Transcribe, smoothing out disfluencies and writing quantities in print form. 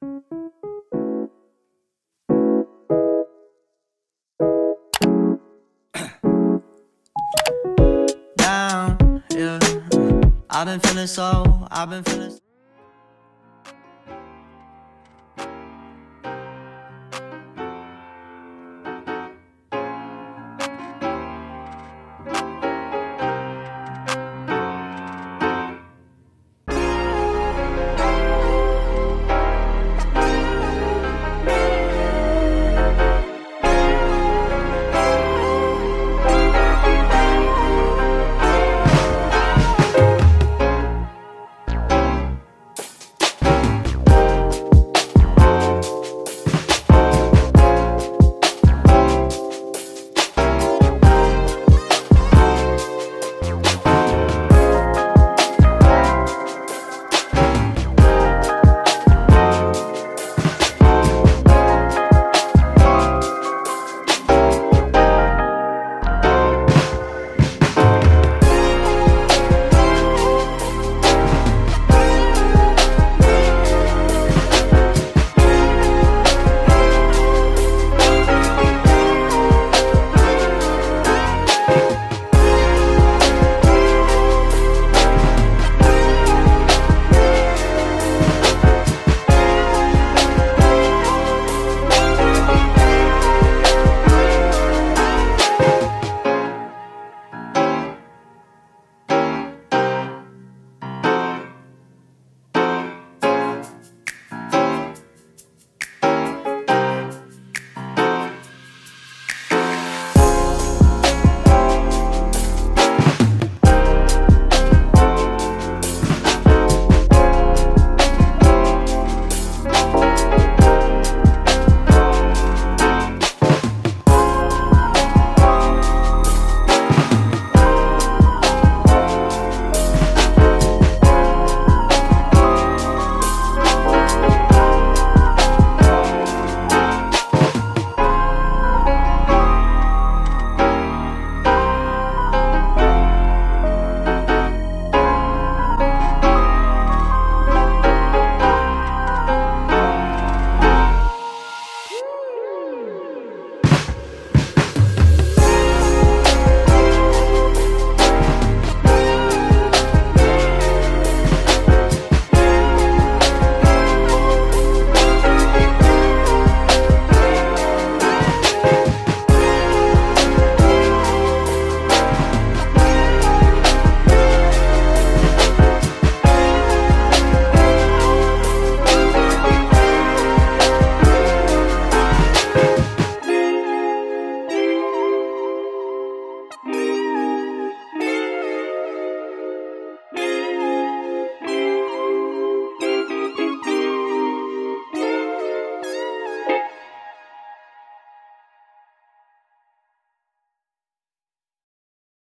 Down, yeah. I've been feeling so, I've been feeling so